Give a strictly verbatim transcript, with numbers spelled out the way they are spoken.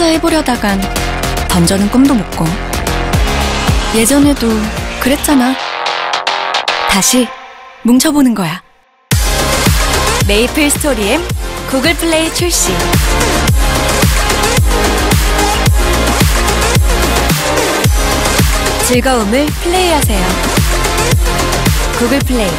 혼자 해보려다간 던전은 꿈도 못 꿔. 예전에도 그랬잖아. 다시 뭉쳐보는 거야. 메이플스토리M 구글 플레이 출시. 즐거움을 플레이하세요. 구글 플레이.